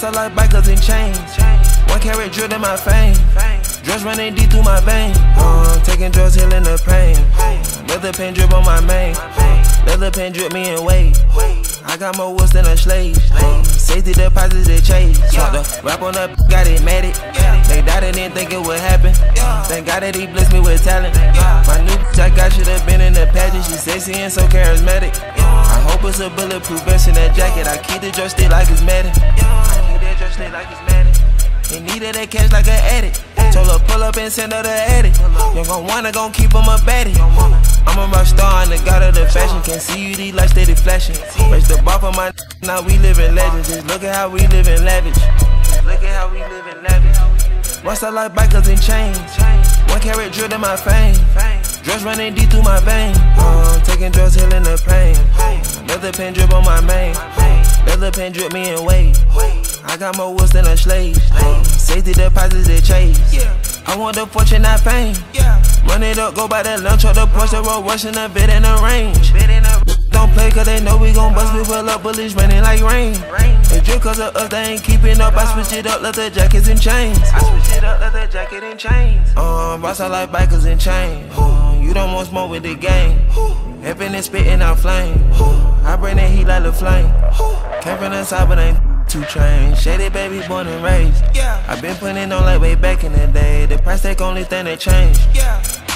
Hustle like bikers and chains. 1 carat drilled in my fame. Drugs running deep through my vein. Taking drugs, healing the pain. Leather pain drip on my mane. Leather pain drip me in weight. I got more woods than a slave. Safety deposits they chase. The rap on up, got it mad it. They doubted, didn't think it would happen. Thank God that he blessed me with talent. My new bitch I got should have been in the pageant. She's sexy and so charismatic. I hope it's a bulletproof vest in that jacket. I keep the drug stick like it's matted. They needed that cash like an addict. Told her pull up and send her the addict. You gon' wanna gon' keep him a baddie. I'm a rock star and the god of the fashion. Can't see you, these lights steady flashing. Raise the bar for my now we living legends. Just look at how we living lavish. Look at how we living lavish. Once I like bikers and chains. 1 carat drilled in my fame. Drugs running deep through my vein. Taking drugs, healing the pain. Leather pain drip on my mane. Leather pain drip me in weight. I got more woods than a slave. Safety deposits they chase. I want the fortune, not fame. Run it up, go by the lunch or the Porsche, roll rushing a bit in the range. Don't play cause they know we gon' bust, we pull up bullets running like rain. They drip cause of us, they ain't keeping up, I switch it up, leather jackets and chains. I switch it up, leather jacket and chains. Boss I like bikers and chains. You don't want smoke with the game. Heaven is spitting out flame. I bring that heat like the flame. Came from the side but ain't too trained. Shady baby born and raised. I been putting on like way back in the day. The price tag only thing that changed.